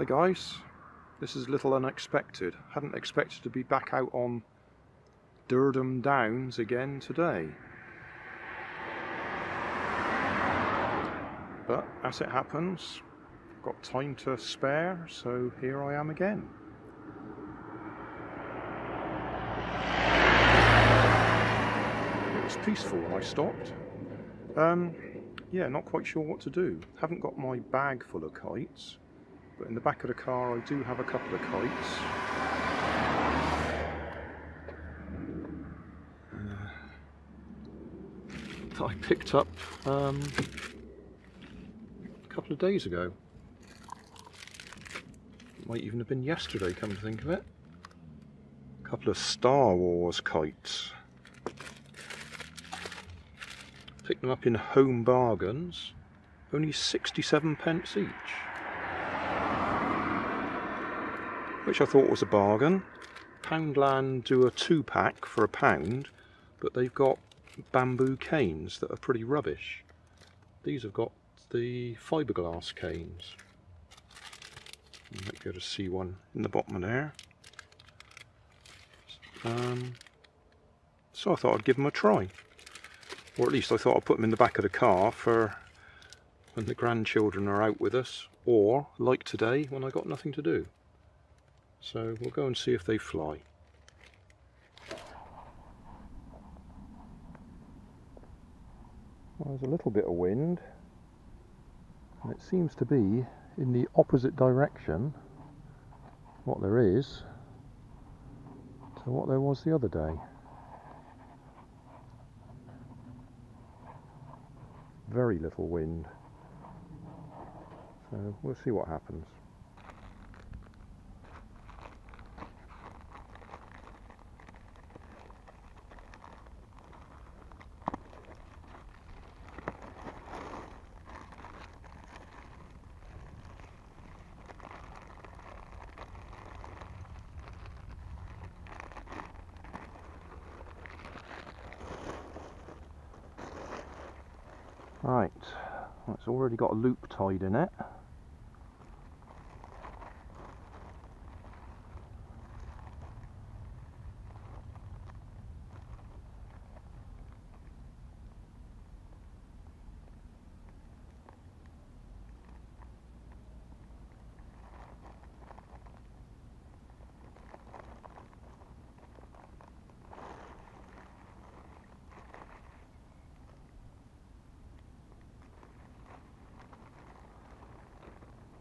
Hi guys, this is a little unexpected. Hadn't expected to be back out on Durdham Downs again today. But as it happens, I've got time to spare, so here I am again. It was peaceful when I stopped. Yeah, not quite sure what to do. Haven't got my bag full of kites. But in the back of the car I do have a couple of kites. That I picked up a couple of days ago. It might even have been yesterday, come to think of it. A couple of Star Wars kites. Picked them up in Home Bargains. Only 67 pence each. Which I thought was a bargain. Poundland do a 2-pack for £1, but they've got bamboo canes that are pretty rubbish. These have got the fiberglass canes. You might be able to see one in the bottom of there. So I thought I'd give them a try. Or at least I thought I'd put them in the back of the car for when the grandchildren are out with us, or like today when I got nothing to do. So we'll go and see if they fly. Well, there's a little bit of wind, and it seems to be in the opposite direction what there is to what there was the other day. Very little wind. So we'll see what happens. Right, well, it's already got a loop tied in it.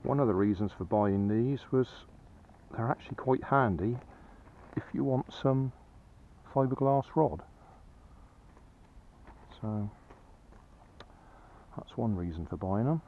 One of the reasons for buying these was they're actually quite handy if you want some fiberglass rod. So that's one reason for buying them.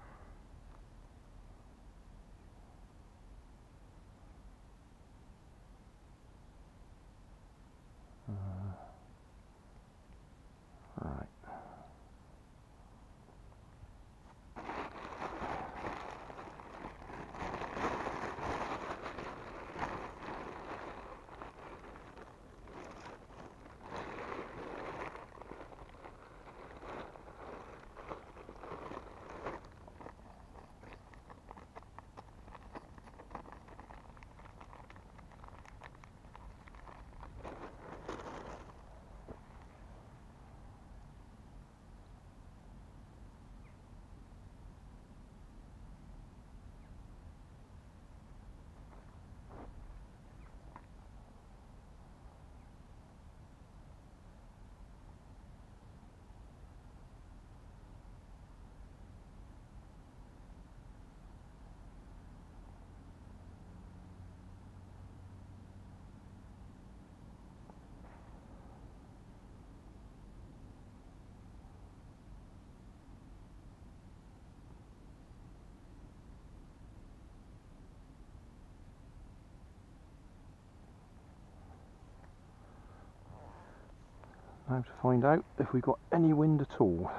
Now to find out if we've got any wind at all.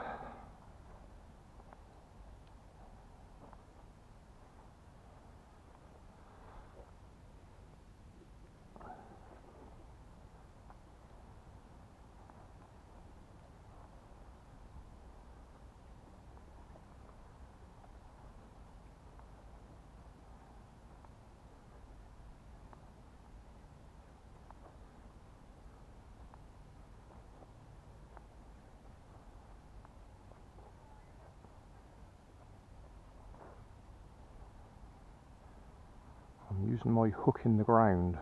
using my hook in the ground,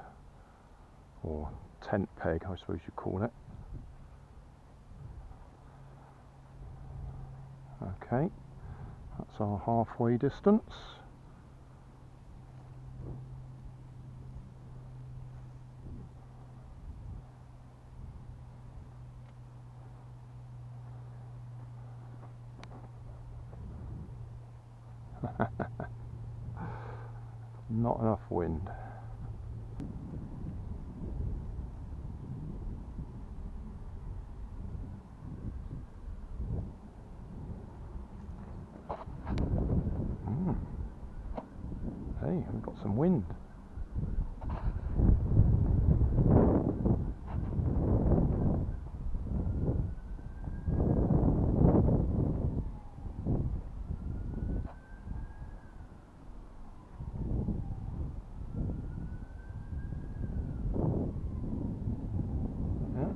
or tent peg I suppose you'd call it. Okay, that's our halfway distance. Not enough wind. Hey, we've got some wind.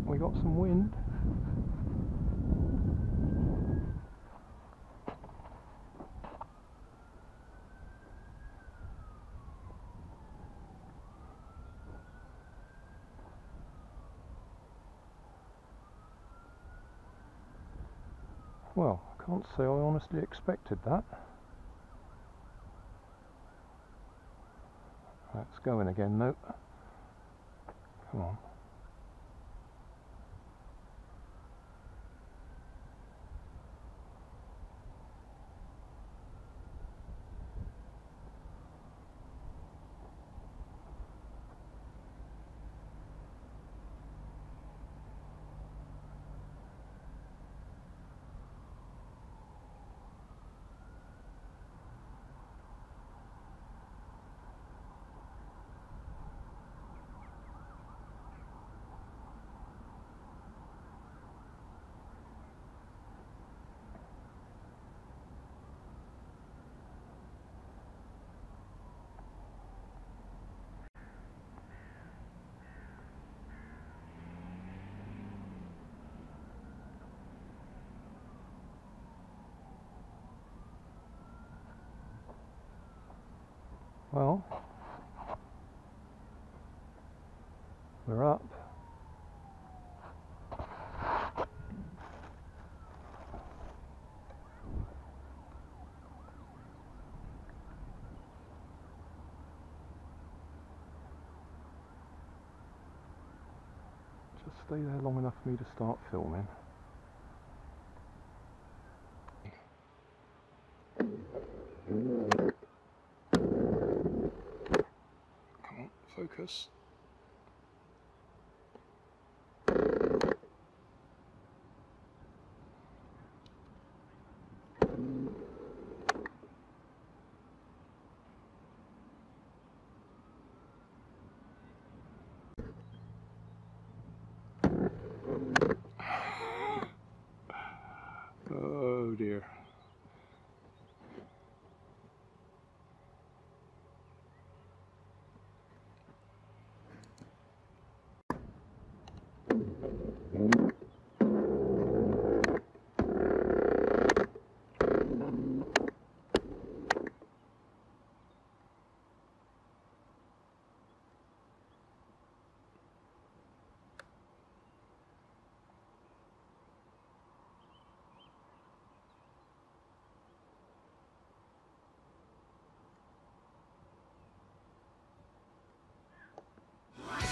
We got some wind. Well, I can't say I honestly expected that. That's going again though. Come on. Well, we're up. Just stay there long enough for me to start filming. Focus. Oh dear.